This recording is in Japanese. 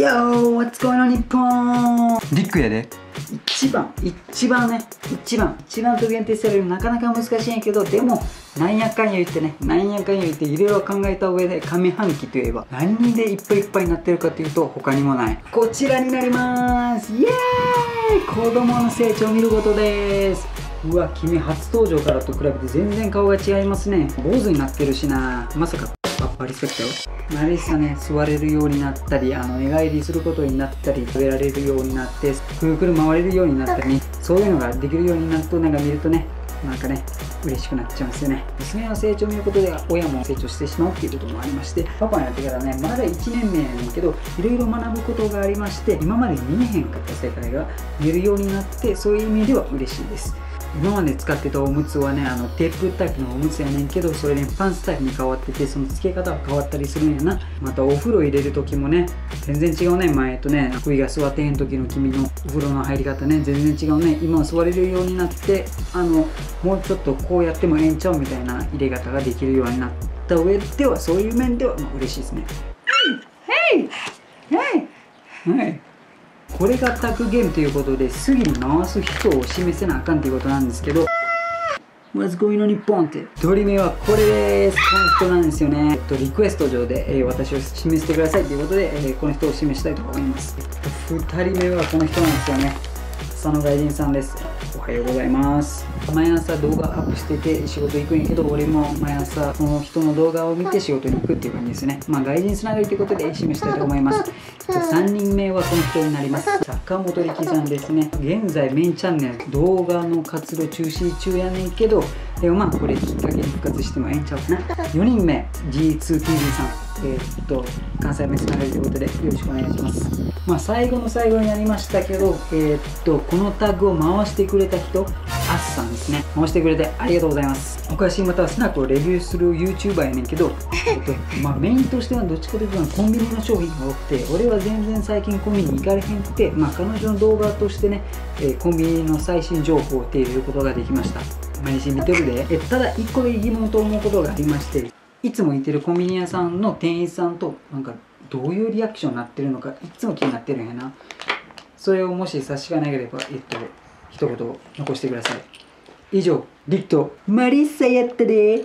Yo! What's going on, 日本ビッグやで。一番と限定されるなかなか難しいんやけど、でもなんやかんや言ってね、いろいろ考えた上で上半期といえば何でいっぱいいっぱいになってるかというと、他にもないこちらになります。イエーイ、子供の成長を見ることです。うわ、君初登場からと比べて全然顔が違いますね。坊主になってるしな。まさかやっぱリスペクトよ。慣れしたね、座れるようになったり、寝返りすることになったり、食べられるようになって、くるくる回れるようになったり、ね、そういうのができるようになると、なんか見るとね、嬉しくなっちゃうんですよね。娘の成長を見ることで親も成長してしまうっていうこともありまして、パパになってからね、まだ1年目やねんけど、いろいろ学ぶことがありまして、今まで見えへんかった世界が見えるようになって、そういう意味では嬉しいです。今まで使ってたおむつはね、テープタイプのおむつやねんけど、それね、パンツタイプに変わってて、その付け方が変わったりするんやな。またお風呂入れる時もね、全然違うね。前とね、首が座ってへん時の君のお風呂の入り方ね、全然違うね。今は座れるようになって、もうちょっとこうやってもええんちゃうみたいな入れ方ができるようになった上では、そういう面ではまあ嬉しいですね。これがタグゲームということで、次に回す人を示せなあかんということなんですけど、まずゴミの日本って1人目はこれです。この人なんですよね。リクエスト上で、私を示してくださいということで、この人を示したいと思います。2人目はこの人なんですよね。佐野外人さんです。おはようございます。毎朝動画アップしてて仕事行くんやけど、俺も毎朝その人の動画を見て仕事に行くっていう感じですね。まあ外人つながりということで示したいと思います。3人目はこの人になります。坂本力さんですね。現在メインチャンネル動画の活動中止中やねんけど、でもまあこれきっかけに復活してもええんちゃうかな。4人目 G2TV さん、関西メスナガリということでよろしくお願いします。まあ最後の最後になりましたけど、このタグを回してくれた人、アスさんですね。回してくれてありがとうございます。お菓子またはスナックをレビューする YouTuber やねんけど、まあメインとしてはどっちかというとコンビニの商品が多くて、俺は全然最近コンビニに行かれへんくて、まあ彼女の動画としてね、コンビニの最新情報を手に入れることができました。毎日見てるで。ただ1個で疑問と思うことがありまして、いつも行ってるコンビニ屋さんの店員さんとなんかどういうリアクションになってるのかいつも気になってるんやな。それをもし差しがなければ一言残してください。以上、リットマリッサやったでー。